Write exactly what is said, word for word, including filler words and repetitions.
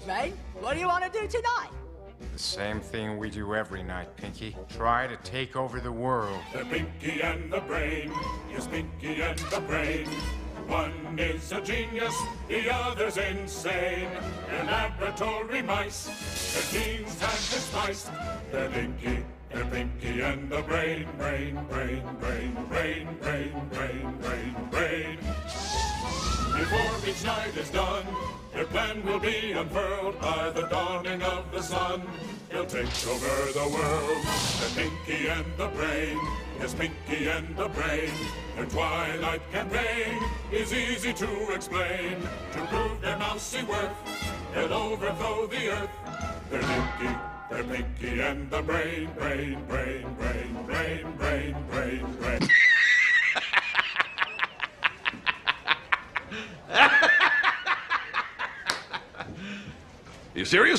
good, Rain. What do you want to do tonight? The same thing we do every night, Pinky. Try to take over the world. The Pinky and the Brain. Yes, Pinky and the Brain. One is a genius, the other's insane. They're laboratory mice. Their genes have been spiced. They're Pinky, they're Pinky and the Brain. Brain, brain, brain, brain, brain, brain, brain, brain. Before each night is done, their plan will be unfurled by the dawning of the sun. They'll take over the world. The Pinky and the Brain. Yes, Pinky and the Brain. Their twilight campaign is easy to explain. To prove their mousy worth, they'll overthrow the earth. They're Pinky, they're Pinky and the Brain. Brain, brain, brain, brain, brain, brain, brain. Are you serious?